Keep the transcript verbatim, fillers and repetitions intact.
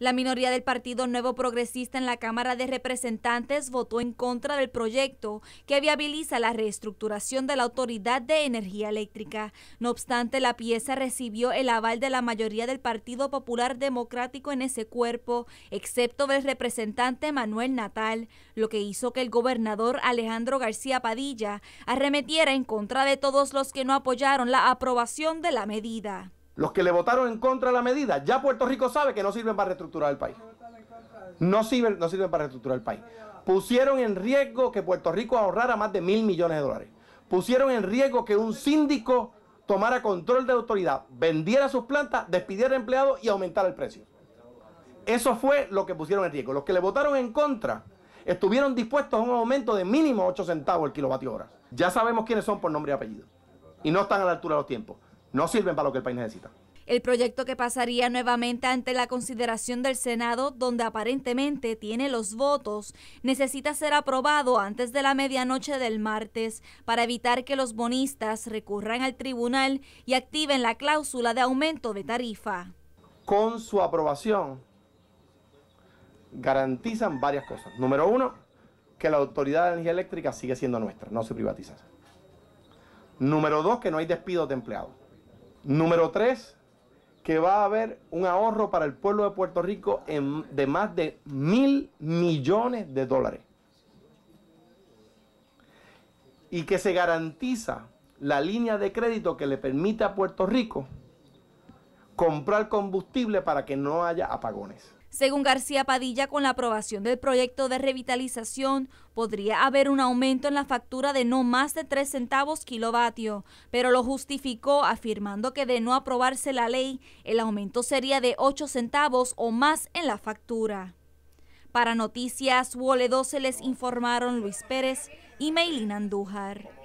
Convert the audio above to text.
La minoría del Partido Nuevo Progresista en la Cámara de Representantes votó en contra del proyecto que viabiliza la reestructuración de la Autoridad de Energía Eléctrica. No obstante, la pieza recibió el aval de la mayoría del Partido Popular Democrático en ese cuerpo, excepto del representante Manuel Natal, lo que hizo que el gobernador Alejandro García Padilla arremetiera en contra de todos los que no apoyaron la aprobación de la medida. Los que le votaron en contra de la medida, ya Puerto Rico sabe que no sirven para reestructurar el país. No sirven, no sirven para reestructurar el país. Pusieron en riesgo que Puerto Rico ahorrara más de mil millones de dólares. Pusieron en riesgo que un síndico tomara control de la autoridad, vendiera sus plantas, despidiera empleados y aumentara el precio. Eso fue lo que pusieron en riesgo. Los que le votaron en contra estuvieron dispuestos a un aumento de mínimo ocho centavos el kilovatio hora. Ya sabemos quiénes son por nombre y apellido. Y no están a la altura de los tiempos. No sirven para lo que el país necesita. El proyecto que pasaría nuevamente ante la consideración del Senado, donde aparentemente tiene los votos, necesita ser aprobado antes de la medianoche del martes para evitar que los bonistas recurran al tribunal y activen la cláusula de aumento de tarifa. Con su aprobación garantizan varias cosas. Número uno, que la Autoridad de Energía Eléctrica sigue siendo nuestra, no se privatiza. Número dos, que no hay despidos de empleados. Número tres, que va a haber un ahorro para el pueblo de Puerto Rico en, de más de mil millones de dólares. Y que se garantiza la línea de crédito que le permite a Puerto Rico comprar combustible para que no haya apagones. Según García Padilla, con la aprobación del proyecto de revitalización, podría haber un aumento en la factura de no más de tres centavos kilovatio, pero lo justificó afirmando que de no aprobarse la ley, el aumento sería de ocho centavos o más en la factura. Para Noticias Wole doce les informaron Luis Pérez y Maylin Andújar.